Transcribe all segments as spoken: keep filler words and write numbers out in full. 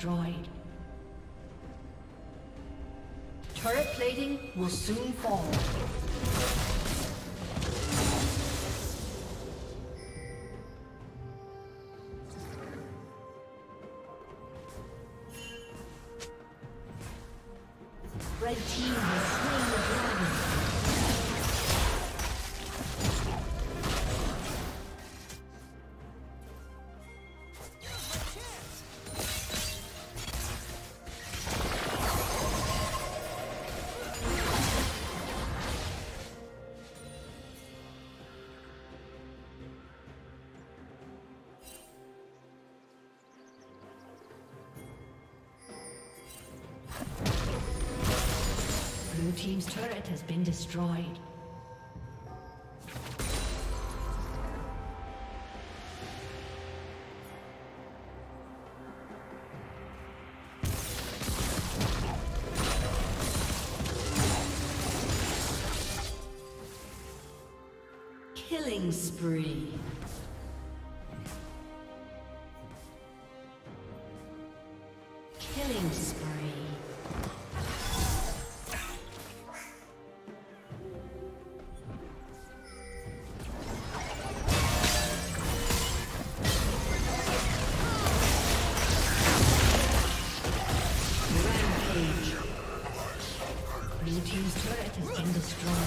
destroyed. Turret plating will soon fall. Red team has slain the dragon. Blue team's turret has been destroyed. Killing spree. Killing spree. Blue team's turret has been destroyed.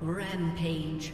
Rampage.